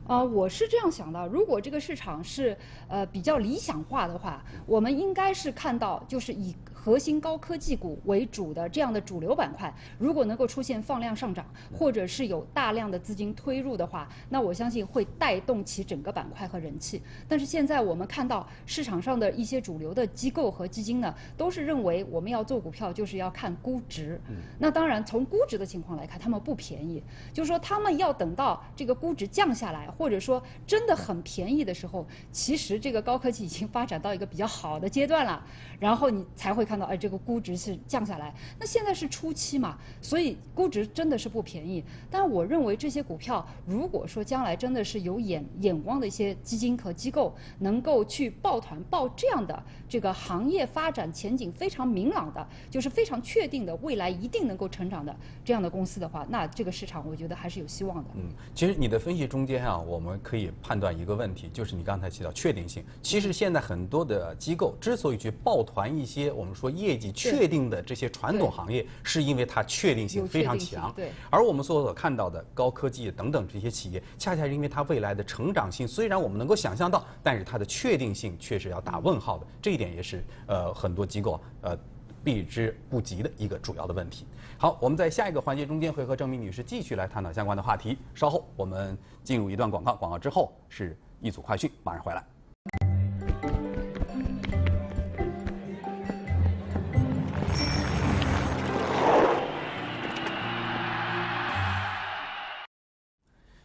啊、呃，我是这样想的，如果这个市场是呃比较理想化的话，我们应该是看到就是以核心高科技股为主的这样的主流板块，如果能够出现放量上涨，或者是有大量的资金推入的话，那我相信会带动起整个板块和人气。但是现在我们看到市场上的一些主流的机构和基金呢，都是认为我们要做股票就是要看估值。那当然从估值的情况来看，他们不便宜，就是说他们要等到这个估值降下来，或者说真的很便宜的时候，其实这个高科技已经发展到一个比较好的阶段了，然后你才会看到，哎，这个估值是降下来。那现在是初期嘛，所以估值真的是不便宜。但我认为这些股票，如果说将来真的是有眼眼光的一些基金和机构能够去抱团抱这样的这个行业发展前景非常明朗的，就是非常确定的未来一定能够成长的这样的公司的话，那这个市场我觉得还是有希望的。嗯，其实你的分析中间啊。我们可以判断一个问题，就是你刚才提到确定性。其实现在很多的机构之所以去抱团一些我们说业绩确定的这些传统行业，是因为它确定性非常强。对。而我们所所看到的高科技等等这些企业，恰恰是因为它未来的成长性，虽然我们能够想象到，但是它的确定性确实要打问号的。这一点也是呃很多机构呃。避之不及的一个主要的问题。好，我们在下一个环节中间会和郑明女士继续来探讨相关的话题。稍后我们进入一段广告，广告之后是一组快讯，马上回来。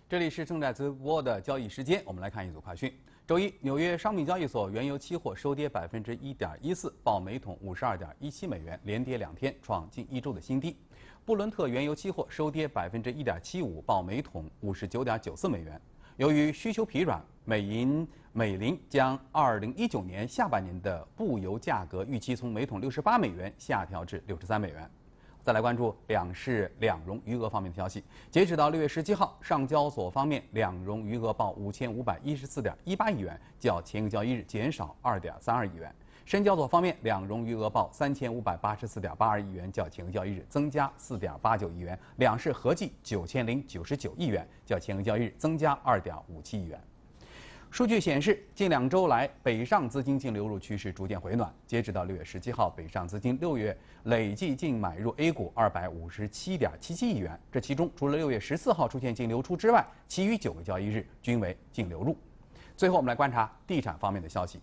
这里是正在直播的交易时间，我们来看一组快讯。周一，纽约商品交易所原油期货收跌百分之一点一四，报每桶五十二点一七美元，连跌两天，创近一周的新低。布伦特原油期货收跌百分之一点七五，报每桶五十九点九四美元。由于需求疲软，美银美林将二零一九年下半年的布油价格预期从每桶六十八美元下调至六十三美元。再来关注两市两融余额方面的消息。截止到六月十七号，上交所方面两融余额报五千五百一十四点一八亿元，较前一个交易日减少二点三二亿元；深交所方面两融余额报三千五百八十四点八二亿元，较前一个交易日增加四点八九亿元。两市合计九千零九十九亿元，较前一个交易日增加二点五七亿元。数据显示，近两周来，北上资金净流入趋势逐渐回暖。截止到六月十七号，北上资金六月累计净买入 A 股二百五十七点七七亿元。这其中，除了六月十四号出现净流出之外，其余九个交易日均为净流入。最后，我们来观察地产方面的消息。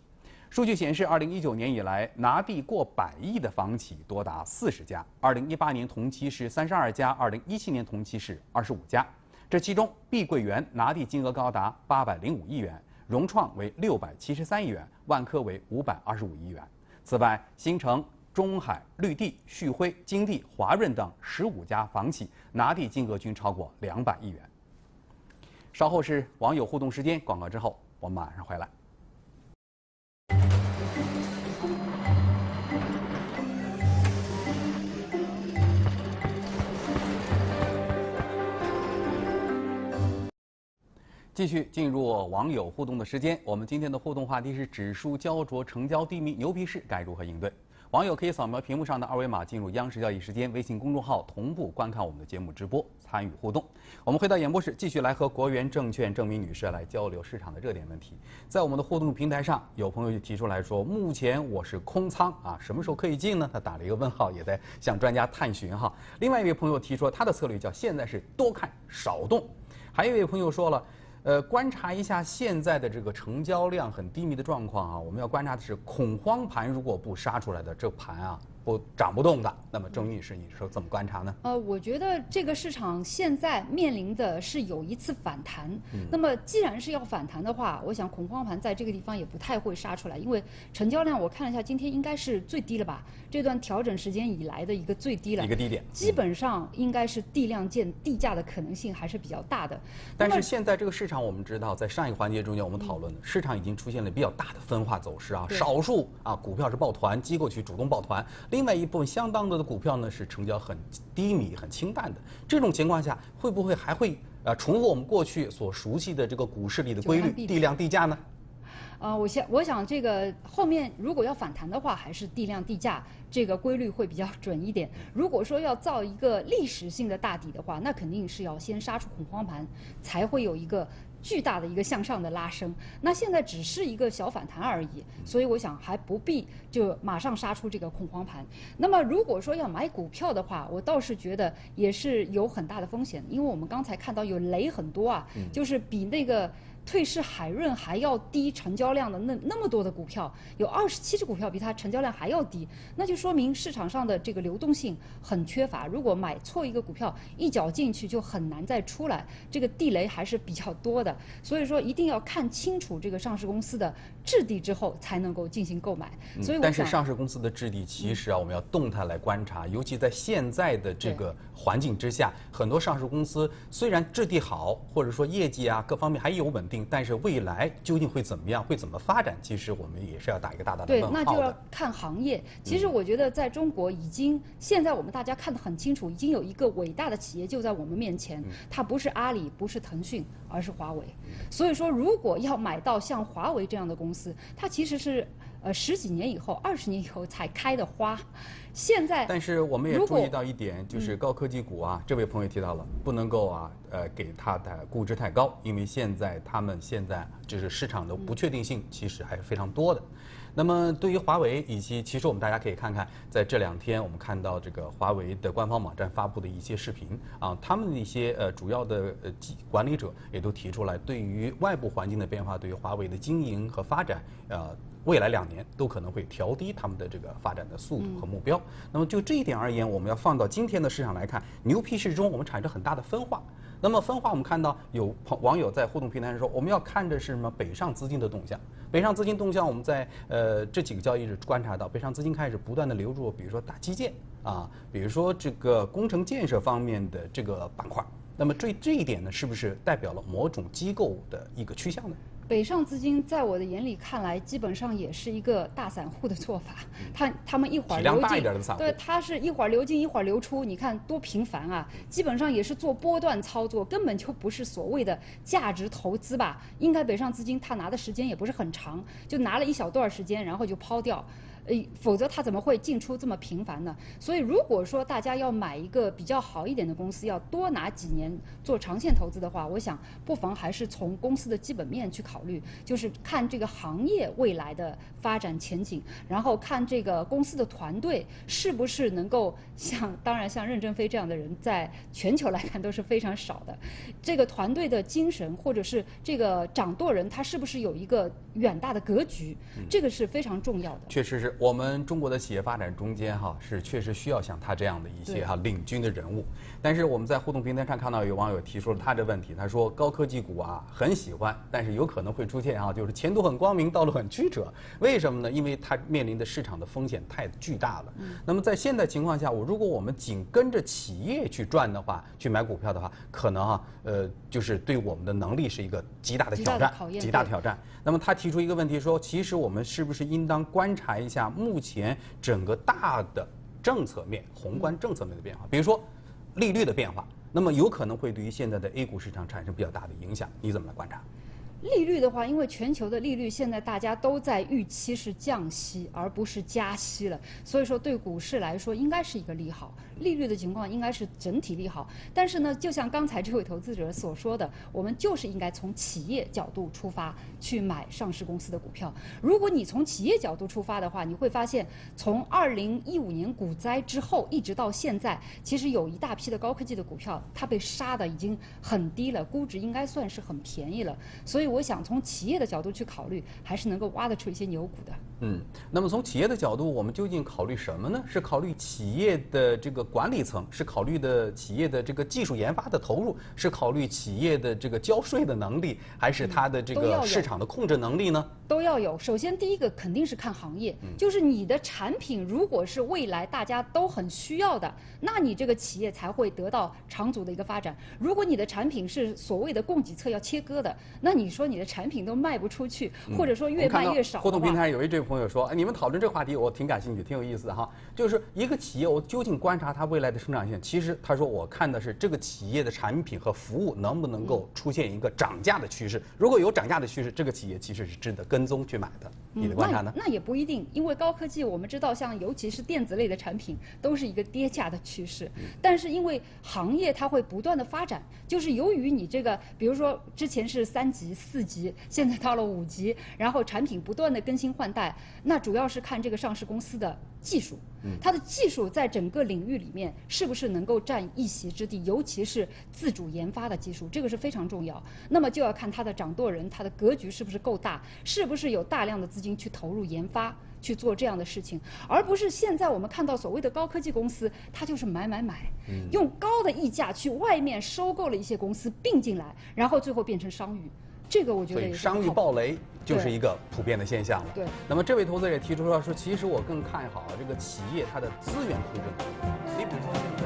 数据显示，二零一九年以来，拿地过百亿的房企多达四十家，二零一八年同期是三十二家，二零一七年同期是二十五家。这其中，碧桂园拿地金额高达八百零五亿元。融创为六百七十三亿元，万科为五百二十五亿元。此外，新城、中海、绿地、旭辉、金地、华润等十五家房企拿地金额均超过两百亿元。稍后是网友互动时间，广告之后我们马上回来。继续进入网友互动的时间，我们今天的互动话题是指数焦灼，成交低迷，牛皮市该如何应对？网友可以扫描屏幕上的二维码进入央视交易时间微信公众号，同步观看我们的节目直播，参与互动。我们回到演播室，继续来和国元证券郑明女士来交流市场的热点问题。在我们的互动平台上，有朋友就提出来说，目前我是空仓啊，什么时候可以进呢？他打了一个问号，也在向专家探寻哈。另外一位朋友提出，他的策略叫现在是多看少动。还有一位朋友说了。呃，观察一下现在的这个成交量很低迷的状况啊，我们要观察的是恐慌盘如果不杀出来的这盘啊，不涨不动的。那么郑女士，你说怎么观察呢？呃，我觉得这个市场现在面临的是有一次反弹。嗯、那么既然是要反弹的话，我想恐慌盘在这个地方也不太会杀出来，因为成交量我看了一下，今天应该是最低了吧？这段调整时间以来的一个最低了，一个低点，基本上应该是地量见地价的可能性还是比较大的。但是现在这个市场，我们知道在上一环节中间我们讨论的，嗯、市场已经出现了比较大的分化走势啊，少数啊股票是抱团，机构去主动抱团。 另外一部分相当多的股票呢是成交很低迷、很清淡的，这种情况下会不会还会呃重复我们过去所熟悉的这个股市里的规律——地量地价呢？ 啊、呃，我想，我想这个后面如果要反弹的话，还是地量地价这个规律会比较准一点。如果说要造一个历史性的大底的话，那肯定是要先杀出恐慌盘，才会有一个巨大的一个向上的拉升。那现在只是一个小反弹而已，所以我想还不必就马上杀出这个恐慌盘。那么如果说要买股票的话，我倒是觉得也是有很大的风险，因为我们刚才看到有雷很多啊，就是比那个。 退市海润还要低成交量的那那么多的股票，有二十七只股票比它成交量还要低，那就说明市场上的这个流动性很缺乏。如果买错一个股票，一脚进去就很难再出来，这个地雷还是比较多的。所以说一定要看清楚这个上市公司的质地之后，才能够进行购买。所以我想、嗯，但是上市公司的质地其实啊，我们要动态来观察，尤其在现在的这个环境之下，很多上市公司虽然质地好，或者说业绩啊各方面还有稳定。 但是未来究竟会怎么样，会怎么发展？其实我们也是要打一个大大的问号的。对，那就要看行业。其实我觉得，在中国已经、嗯、现在我们大家看得很清楚，已经有一个伟大的企业就在我们面前，嗯、它不是阿里，不是腾讯，而是华为。嗯、所以说，如果要买到像华为这样的公司，它其实是。 呃，十几年以后、二十年以后才开的花，现在。但是我们也注意到一点，就是高科技股啊，嗯、这位朋友提到了，不能够啊，呃，给它的估值太高，因为现在他们现在就是市场的不确定性其实还是非常多的。嗯、那么对于华为以及，其实我们大家可以看看，在这两天我们看到这个华为的官方网站发布的一些视频啊，他们的一些呃主要的呃管理者也都提出来，对于外部环境的变化，对于华为的经营和发展，呃。 未来两年都可能会调低他们的这个发展的速度和目标。那么就这一点而言，我们要放到今天的市场来看，牛皮市中我们产生很大的分化。那么分化，我们看到有网友在互动平台上说，我们要看的是什么？北上资金的动向。北上资金动向，我们在呃这几个交易日观察到，北上资金开始不断的流入，比如说大基建啊，比如说这个工程建设方面的这个板块。那么对这一点呢，是不是代表了某种机构的一个趋向呢？ 北上资金在我的眼里看来，基本上也是一个大散户的做法。他他们一会儿流进，对，他是一会儿流进一会儿流出，你看多频繁啊！基本上也是做波段操作，根本就不是所谓的价值投资吧？应该北上资金他拿的时间也不是很长，就拿了一小段时间，然后就抛掉。 呃，否则它怎么会进出这么频繁呢？所以，如果说大家要买一个比较好一点的公司，要多拿几年做长线投资的话，我想不妨还是从公司的基本面去考虑，就是看这个行业未来的发展前景，然后看这个公司的团队是不是能够像，当然像任正非这样的人，在全球来看都是非常少的。这个团队的精神，或者是这个掌舵人，他是不是有一个远大的格局，嗯、这个是非常重要的。确实是。 我们中国的企业发展中间哈，是确实需要像他这样的一些哈领军的人物。但是我们在互动平台上看到有网友提出了他的问题，他说高科技股啊很喜欢，但是有可能会出现啊就是前途很光明，道路很曲折。为什么呢？因为它面临的市场的风险太巨大了。那么在现在情况下，我如果我们紧跟着企业去赚的话，去买股票的话，可能啊呃就是对我们的能力是一个极大的挑战，极大挑战。那么他提出一个问题说，其实我们是不是应当观察一下？ 目前整个大的政策面、宏观政策面的变化，比如说利率的变化，那么有可能会对于现在的 A 股市场产生比较大的影响，你怎么来观察？ 利率的话，因为全球的利率现在大家都在预期是降息，而不是加息了，所以说对股市来说应该是一个利好。利率的情况应该是整体利好，但是呢，就像刚才这位投资者所说的，我们就是应该从企业角度出发去买上市公司的股票。如果你从企业角度出发的话，你会发现，从二零一五年股灾之后一直到现在，其实有一大批的高科技的股票，它被杀的已经很低了，估值应该算是很便宜了，所以。 我想从企业的角度去考虑，还是能够挖得出一些牛股的。嗯，那么从企业的角度，我们究竟考虑什么呢？是考虑企业的这个管理层，是考虑的企业的这个技术研发的投入，是考虑企业的这个交税的能力，还是它的这个市场的控制能力呢？都要有。首先，第一个肯定是看行业，就是你的产品如果是未来大家都很需要的，那你这个企业才会得到长足的一个发展。如果你的产品是所谓的供给侧要切割的，那你说你的产品都卖不出去，或者说越卖越少。互动平台有一这。朋友说：“哎，你们讨论这个话题，我挺感兴趣，挺有意思的哈。就是一个企业，我究竟观察它未来的生长线。其实他说，我看的是这个企业的产品和服务能不能够出现一个涨价的趋势。如果有涨价的趋势，这个企业其实是值得跟踪去买的。你的观察呢？”嗯、那, 那也不一定，因为高科技我们知道，像尤其是电子类的产品，都是一个跌价的趋势。但是因为行业它会不断的发展，就是由于你这个，比如说之前是三级、四级，现在到了五级，然后产品不断的更新换代。 那主要是看这个上市公司的技术，它的技术在整个领域里面是不是能够占一席之地，尤其是自主研发的技术，这个是非常重要。那么就要看它的掌舵人，它的格局是不是够大，是不是有大量的资金去投入研发。 去做这样的事情，而不是现在我们看到所谓的高科技公司，它就是买买买，用高的溢价去外面收购了一些公司并进来，然后最后变成商誉。这个我觉得也是商誉暴雷就是一个普遍的现象了。对。那么这位投资者也提出了说，其实我更看好这个企业它的资源控制能力。